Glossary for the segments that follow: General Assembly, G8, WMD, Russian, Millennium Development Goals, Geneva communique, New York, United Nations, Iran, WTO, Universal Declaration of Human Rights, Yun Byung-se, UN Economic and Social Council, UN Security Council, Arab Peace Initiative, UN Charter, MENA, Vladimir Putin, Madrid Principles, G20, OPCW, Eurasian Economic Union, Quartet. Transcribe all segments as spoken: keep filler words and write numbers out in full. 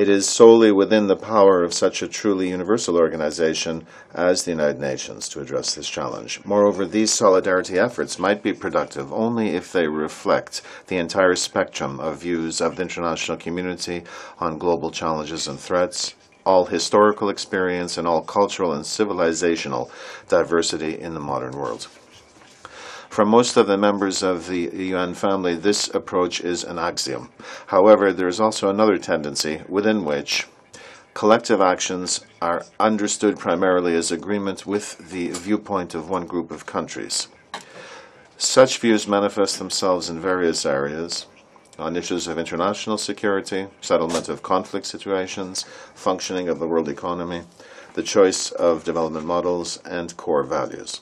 It is solely within the power of such a truly universal organization as the United Nations to address this challenge. Moreover, these solidarity efforts might be productive only if they reflect the entire spectrum of views of the international community on global challenges and threats, all historical experience, and all cultural and civilizational diversity in the modern world. For most of the members of the U N family, this approach is an axiom. However, there is also another tendency within which collective actions are understood primarily as agreement with the viewpoint of one group of countries. Such views manifest themselves in various areas: on issues of international security, settlement of conflict situations, functioning of the world economy, the choice of development models, and core values.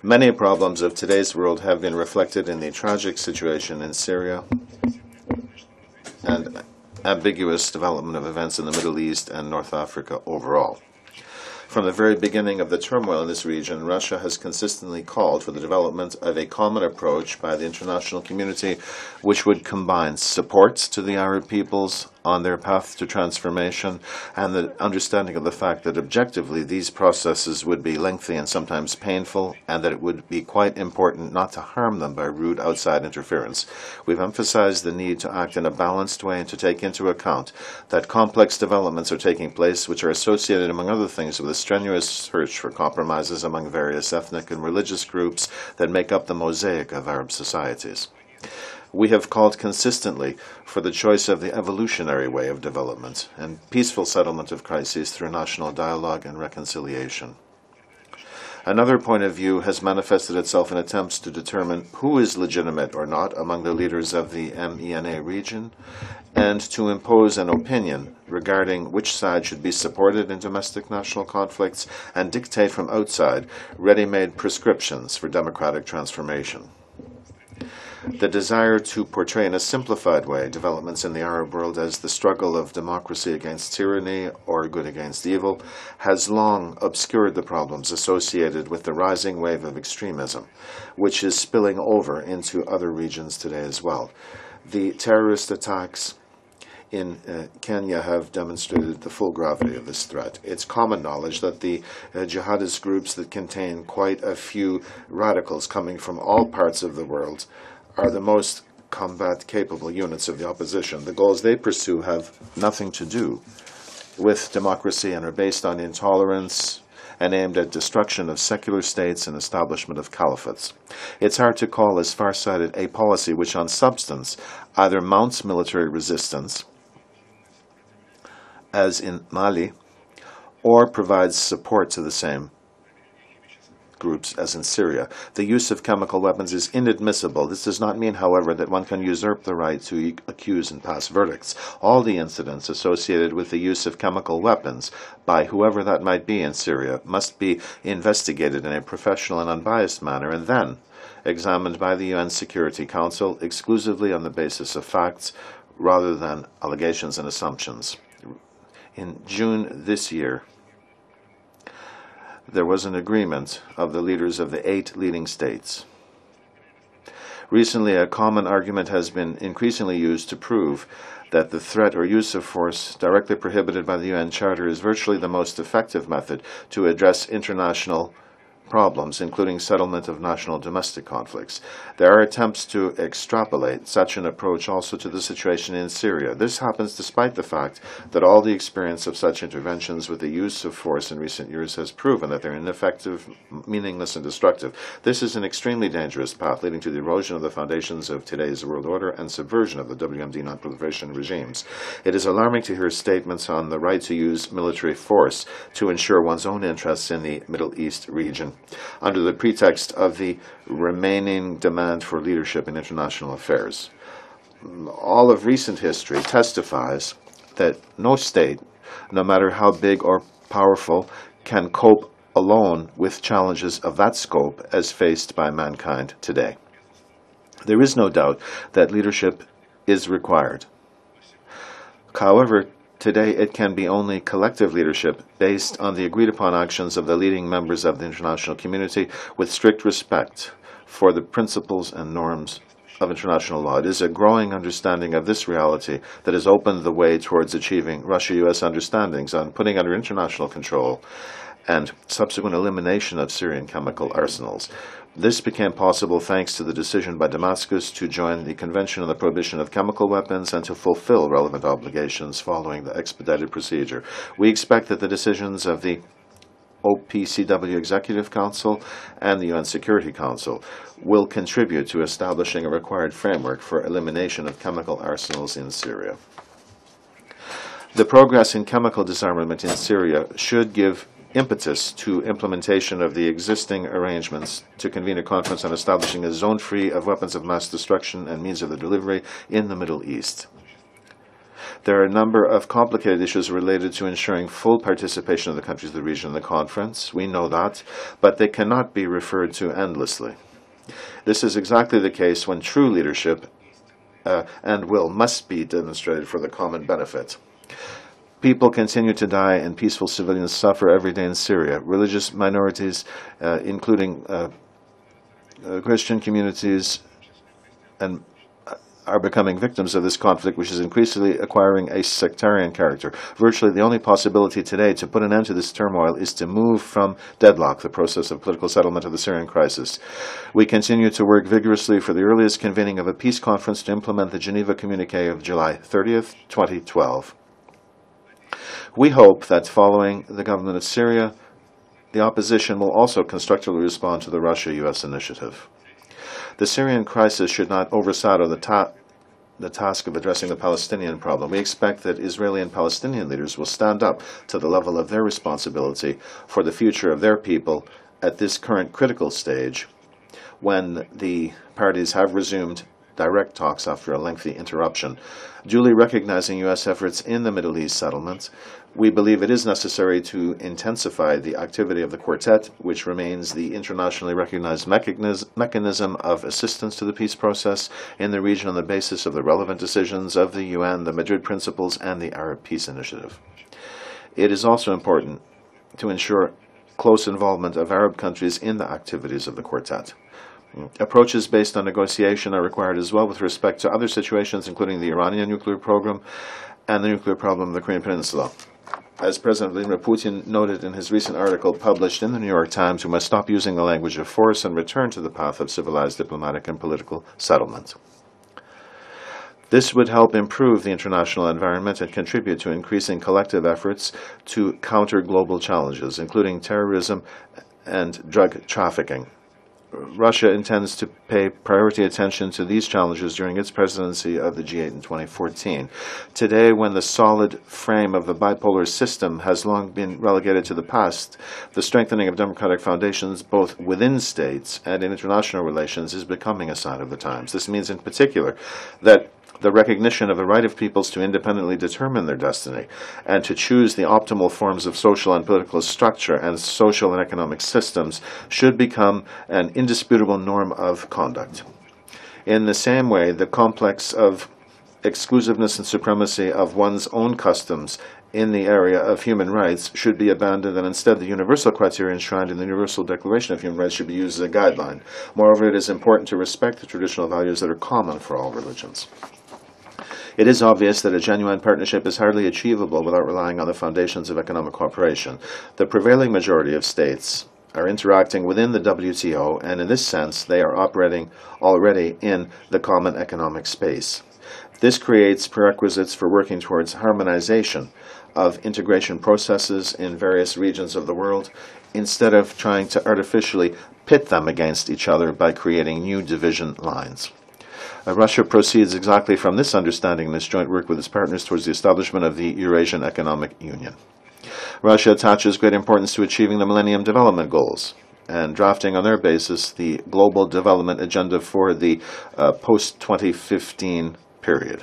Many problems of today's world have been reflected in the tragic situation in Syria and ambiguous development of events in the Middle East and North Africa overall. From the very beginning of the turmoil in this region, Russia has consistently called for the development of a common approach by the international community which would combine support to the Arab peoples on their path to transformation and the understanding of the fact that objectively these processes would be lengthy and sometimes painful, and that it would be quite important not to harm them by rude outside interference. We've emphasized the need to act in a balanced way and to take into account that complex developments are taking place which are associated, among other things, with a strenuous search for compromises among various ethnic and religious groups that make up the mosaic of Arab societies. We have called consistently for the choice of the evolutionary way of development and peaceful settlement of crises through national dialogue and reconciliation. Another point of view has manifested itself in attempts to determine who is legitimate or not among the leaders of the MENA region, and to impose an opinion regarding which side should be supported in domestic national conflicts, and dictate from outside ready-made prescriptions for democratic transformation. The desire to portray in a simplified way developments in the Arab world as the struggle of democracy against tyranny or good against evil has long obscured the problems associated with the rising wave of extremism, which is spilling over into other regions today as well. The terrorist attacks in uh, Kenya have demonstrated the full gravity of this threat. It's common knowledge that the uh, jihadist groups that contain quite a few radicals coming from all parts of the world are the most combat-capable units of the opposition. The goals they pursue have nothing to do with democracy and are based on intolerance and aimed at destruction of secular states and establishment of caliphates. It's hard to call as far-sighted a policy which on substance either mounts military resistance, as in Mali, or provides support to the same groups as in Syria. The use of chemical weapons is inadmissible. This does not mean, however, that one can usurp the right to accuse and pass verdicts. All the incidents associated with the use of chemical weapons by whoever that might be in Syria must be investigated in a professional and unbiased manner, and then examined by the U N Security Council exclusively on the basis of facts rather than allegations and assumptions. In June this year, there was an agreement of the leaders of the eight leading states. Recently, a common argument has been increasingly used to prove that the threat or use of force directly prohibited by the U N Charter is virtually the most effective method to address international problems, including settlement of national domestic conflicts. There are attempts to extrapolate such an approach also to the situation in Syria. This happens despite the fact that all the experience of such interventions with the use of force in recent years has proven that they're ineffective, meaningless, and destructive. This is an extremely dangerous path leading to the erosion of the foundations of today's world order and subversion of the W M D non-proliferation regimes. It is alarming to hear statements on the right to use military force to ensure one's own interests in the Middle East region, under the pretext of the remaining demand for leadership in international affairs. All of recent history testifies that no state, no matter how big or powerful, can cope alone with challenges of that scope as faced by mankind today. There is no doubt that leadership is required. However, today, it can be only collective leadership based on the agreed-upon actions of the leading members of the international community with strict respect for the principles and norms of international law. It is a growing understanding of this reality that has opened the way towards achieving Russia U S understandings on putting under international control and subsequent elimination of Syrian chemical arsenals. This became possible thanks to the decision by Damascus to join the Convention on the Prohibition of Chemical Weapons and to fulfill relevant obligations following the expedited procedure. We expect that the decisions of the O P C W Executive Council and the U N Security Council will contribute to establishing a required framework for elimination of chemical arsenals in Syria. The progress in chemical disarmament in Syria should give impetus to implementation of the existing arrangements to convene a conference on establishing a zone free of weapons of mass destruction and means of their delivery in the Middle East. There are a number of complicated issues related to ensuring full participation of the countries of the region in the conference. We know that, but they cannot be referred to endlessly. This is exactly the case when true leadership uh, and will must be demonstrated for the common benefit. People continue to die and peaceful civilians suffer every day in Syria. Religious minorities, uh, including uh, uh, Christian communities, and are becoming victims of this conflict, which is increasingly acquiring a sectarian character. Virtually the only possibility today to put an end to this turmoil is to move from deadlock, the process of political settlement of the Syrian crisis. We continue to work vigorously for the earliest convening of a peace conference to implement the Geneva communique of July thirtieth, twenty twelve. We hope that following the government of Syria, the opposition will also constructively respond to the Russia U S initiative. The Syrian crisis should not overshadow the, ta the task of addressing the Palestinian problem. We expect that Israeli and Palestinian leaders will stand up to the level of their responsibility for the future of their people at this current critical stage, when the parties have resumed direct talks after a lengthy interruption. Duly recognizing U S efforts in the Middle East settlements, we believe it is necessary to intensify the activity of the Quartet, which remains the internationally recognized mechanism of assistance to the peace process in the region on the basis of the relevant decisions of the U N, the Madrid Principles, and the Arab Peace Initiative. It is also important to ensure close involvement of Arab countries in the activities of the Quartet. Approaches based on negotiation are required as well with respect to other situations, including the Iranian nuclear program and the nuclear problem of the Korean Peninsula. As President Vladimir Putin noted in his recent article published in the New York Times, we must stop using the language of force and return to the path of civilized diplomatic and political settlement. This would help improve the international environment and contribute to increasing collective efforts to counter global challenges, including terrorism and drug trafficking. Russia intends to pay priority attention to these challenges during its presidency of the G eight in twenty fourteen. Today, when the solid frame of the bipolar system has long been relegated to the past, the strengthening of democratic foundations both within states and in international relations is becoming a sign of the times. This means, in particular, that the recognition of the right of peoples to independently determine their destiny and to choose the optimal forms of social and political structure and social and economic systems should become an indisputable norm of conduct. In the same way, the complex of exclusiveness and supremacy of one's own customs in the area of human rights should be abandoned, and instead the universal criteria enshrined in the Universal Declaration of Human Rights should be used as a guideline. Moreover, it is important to respect the traditional values that are common for all religions. It is obvious that a genuine partnership is hardly achievable without relying on the foundations of economic cooperation. The prevailing majority of states are interacting within the W T O, and in this sense, they are operating already in the common economic space. This creates prerequisites for working towards harmonization of integration processes in various regions of the world, instead of trying to artificially pit them against each other by creating new division lines. Uh, Russia proceeds exactly from this understanding in its joint work with its partners towards the establishment of the Eurasian Economic Union. Russia attaches great importance to achieving the Millennium Development Goals and drafting on their basis the global development agenda for the uh, post twenty fifteen period.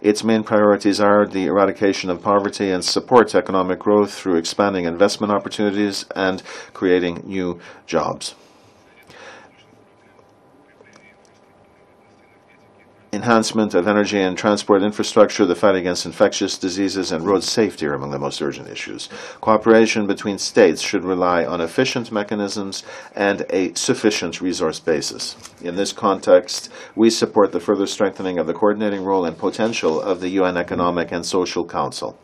Its main priorities are the eradication of poverty and support economic growth through expanding investment opportunities and creating new jobs. enhancement of energy and transport infrastructure, the fight against infectious diseases, and road safety are among the most urgent issues. Cooperation between states should rely on efficient mechanisms and a sufficient resource basis. In this context, we support the further strengthening of the coordinating role and potential of the U N Economic and Social Council.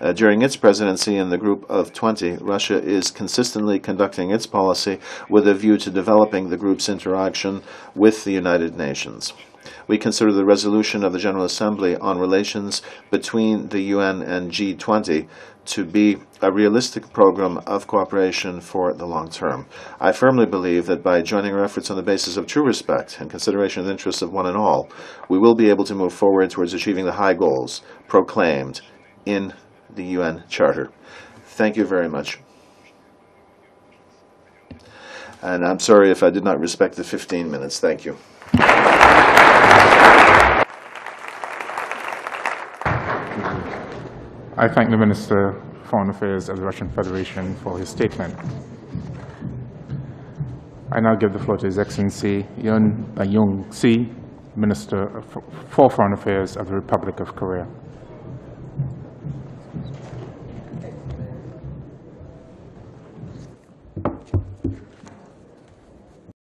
Uh, during its presidency in the Group of twenty, Russia is consistently conducting its policy with a view to developing the group's interaction with the United Nations. We consider the resolution of the General Assembly on relations between the U N and G twenty to be a realistic program of cooperation for the long term. I firmly believe that by joining our efforts on the basis of true respect and consideration of the interests of one and all, we will be able to move forward towards achieving the high goals proclaimed in the U N Charter. Thank you very much. And I'm sorry if I did not respect the fifteen minutes. Thank you. I thank the Minister of Foreign Affairs of the Russian Federation for his statement. I now give the floor to His Excellency Yun Byung-se, Minister for Foreign Affairs of the Republic of Korea.